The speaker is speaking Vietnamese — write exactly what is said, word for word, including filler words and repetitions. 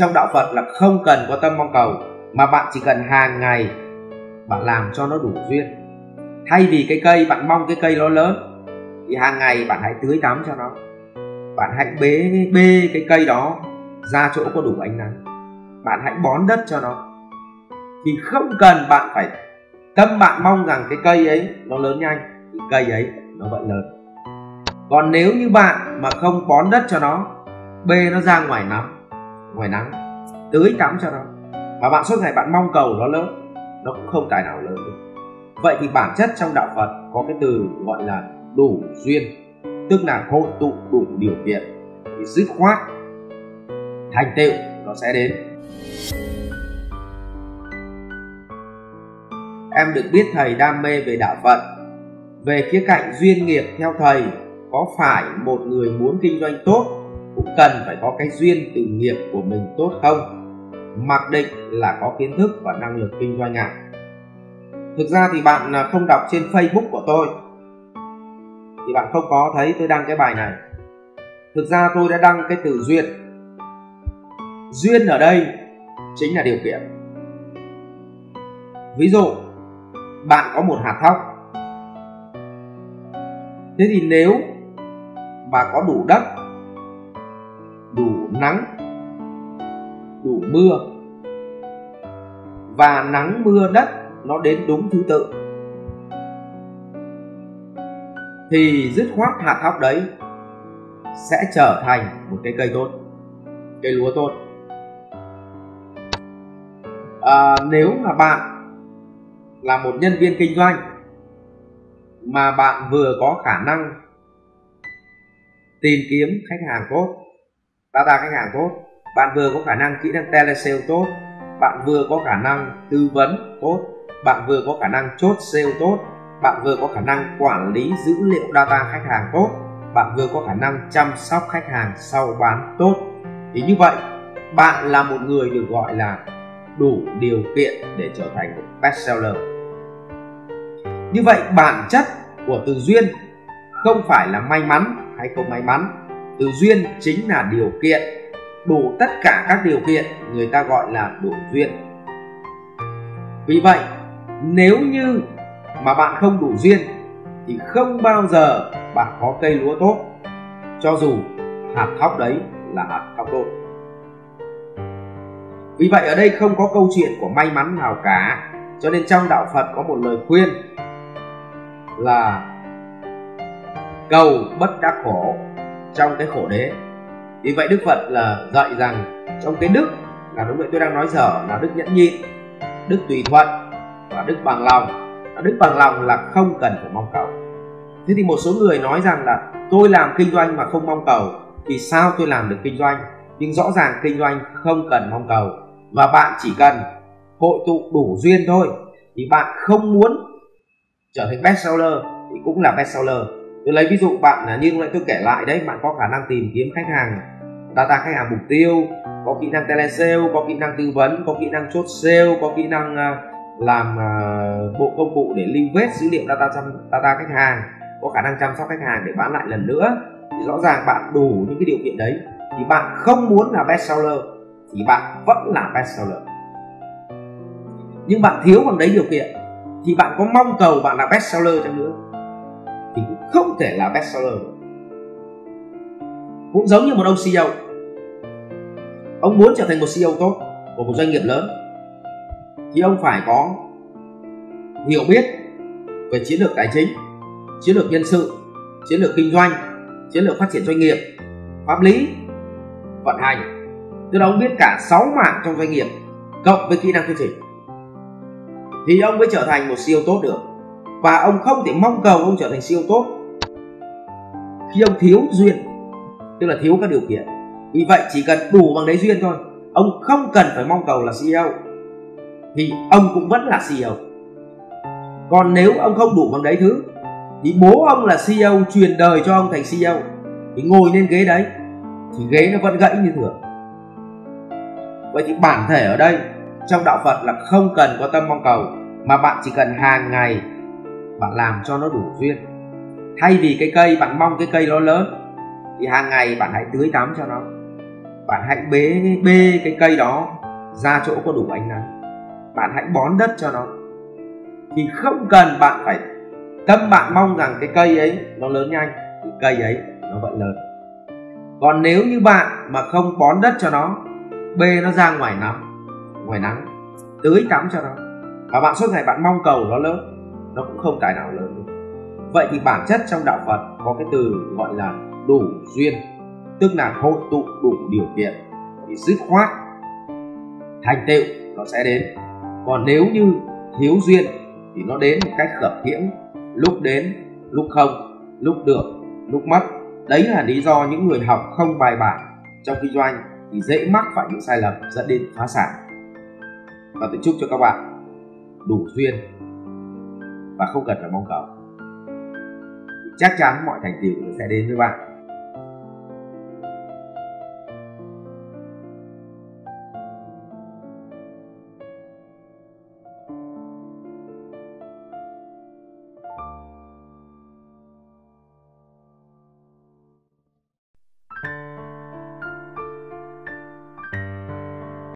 Trong đạo Phật là không cần có tâm mong cầu, mà bạn chỉ cần hàng ngày bạn làm cho nó đủ duyên. Thay vì cái cây bạn mong cái cây nó lớn, thì hàng ngày bạn hãy tưới tắm cho nó. Bạn hãy bế bê cái cây đó ra chỗ có đủ ánh nắng. Bạn hãy bón đất cho nó. Thì không cần bạn phải tâm bạn mong rằng cái cây ấy nó lớn nhanh, thì cây ấy nó vẫn lớn. Còn nếu như bạn mà không bón đất cho nó, bê nó ra ngoài nắng, ngoài nắng, tưới tắm cho nó, mà bạn suốt ngày bạn mong cầu nó lớn, nó cũng không tài nào lớn được. Vậy thì bản chất trong đạo Phật có cái từ gọi là đủ duyên, tức là hội tụ đủ điều kiện thì dứt khoát thành tựu nó sẽ đến. Em được biết thầy đam mê về đạo Phật. Về khía cạnh duyên nghiệp, theo thầy, có phải một người muốn kinh doanh tốt cũng cần phải có cái duyên từ nghiệp của mình tốt không? Mặc định là có kiến thức và năng lực kinh doanh ạ. Thực ra thì bạn không đọc trên Facebook của tôi, thì bạn không có thấy tôi đăng cái bài này. Thực ra tôi đã đăng cái từ duyên. Duyên ở đây chính là điều kiện. Ví dụ, bạn có một hạt thóc. Thế thì nếu mà có đủ đất, đủ nắng, đủ mưa, và nắng mưa đất nó đến đúng thứ tự, thì dứt khoát hạt thóc đấy sẽ trở thành một cái cây tốt, cây lúa tốt. à, Nếu mà bạn là một nhân viên kinh doanh mà bạn vừa có khả năng tìm kiếm khách hàng tốt, data khách hàng tốt, bạn vừa có khả năng kỹ năng telesale tốt, bạn vừa có khả năng tư vấn tốt, bạn vừa có khả năng chốt sale tốt, bạn vừa có khả năng quản lý dữ liệu data khách hàng tốt, bạn vừa có khả năng chăm sóc khách hàng sau bán tốt, thì như vậy bạn là một người được gọi là đủ điều kiện để trở thành một best seller. Như vậy bản chất của từ duyên không phải là may mắn hay không may mắn. Từ duyên chính là điều kiện, đủ tất cả các điều kiện người ta gọi là đủ duyên. Vì vậy nếu như mà bạn không đủ duyên thì không bao giờ bạn có cây lúa tốt, cho dù hạt thóc đấy là hạt thóc tốt. Vì vậy ở đây không có câu chuyện của may mắn nào cả. Cho nên trong đạo Phật có một lời khuyên là cầu bất đắc khổ, trong cái khổ đế. Vì vậy Đức Phật là dạy rằng trong cái đức là đúng vậy, tôi đang nói dở là đức nhẫn nhịn, đức tùy thuận và đức bằng lòng. Đức bằng lòng là không cần phải mong cầu. Thế thì một số người nói rằng là tôi làm kinh doanh mà không mong cầu thì sao tôi làm được kinh doanh? Nhưng rõ ràng kinh doanh không cần mong cầu, và bạn chỉ cần hội tụ đủ duyên thôi. Thì bạn không muốn trở thành best seller thì cũng là best seller. Tôi lấy ví dụ bạn là như tôi kể lại đấy, bạn có khả năng tìm kiếm khách hàng, data khách hàng mục tiêu, có kỹ năng telesale, có kỹ năng tư vấn, có kỹ năng chốt sale, có kỹ năng làm uh, bộ công cụ để lưu vết dữ liệu data, data khách hàng, có khả năng chăm sóc khách hàng để bán lại lần nữa. Thì rõ ràng bạn đủ những cái điều kiện đấy thì bạn không muốn là best seller thì bạn vẫn là best seller. Nhưng bạn thiếu bằng đấy điều kiện thì bạn có mong cầu bạn là best seller chăng nữa thì cũng không thể là best seller. Cũng giống như một ông xê e ô, ông muốn trở thành một xê e ô tốt của một doanh nghiệp lớn thì ông phải có hiểu biết về chiến lược tài chính, chiến lược nhân sự, chiến lược kinh doanh, chiến lược phát triển doanh nghiệp, pháp lý, vận hành. Tức là ông biết cả sáu mảng trong doanh nghiệp cộng với kỹ năng thuyết trình thì ông mới trở thành một xê e ô tốt được. Và ông không thể mong cầu ông trở thành xê e ô tốt khi ông thiếu duyên, tức là thiếu các điều kiện. Vì vậy chỉ cần đủ bằng đấy duyên thôi, ông không cần phải mong cầu là xê e ô thì ông cũng vẫn là xê e ô. Còn nếu ông không đủ bằng đấy thứ thì bố ông là xê e ô truyền đời cho ông thành xê e ô, thì ngồi lên ghế đấy thì ghế nó vẫn gãy như thường. Vậy thì bản thể ở đây trong đạo Phật là không cần có tâm mong cầu, mà bạn chỉ cần hàng ngày bạn làm cho nó đủ duyên. Thay vì cái cây bạn mong cái cây nó lớn thì hàng ngày bạn hãy tưới tắm cho nó. Bạn hãy bế bê cái cây đó ra chỗ có đủ ánh nắng. Bạn hãy bón đất cho nó. Thì không cần bạn phải tâm bạn mong rằng cái cây ấy nó lớn nhanh, thì cây ấy nó vẫn lớn. Còn nếu như bạn mà không bón đất cho nó, bê nó ra ngoài nắng, ngoài nắng tưới tắm cho nó, và bạn suốt ngày bạn mong cầu nó lớn, nó cũng không tài nào lớn được. Vậy thì bản chất trong đạo Phật có cái từ gọi là đủ duyên, tức là hội tụ đủ điều kiện thì dứt khoát thành tựu nó sẽ đến. Còn nếu như thiếu duyên thì nó đến một cách khập khiễng, lúc đến lúc không, lúc được lúc mất. Đấy là lý do những người học không bài bản trong kinh doanh thì dễ mắc phải những sai lầm dẫn đến phá sản. Và tôi chúc cho các bạn đủ duyên và không cần phải mong cầu, chắc chắn mọi thành tựu sẽ đến với bạn.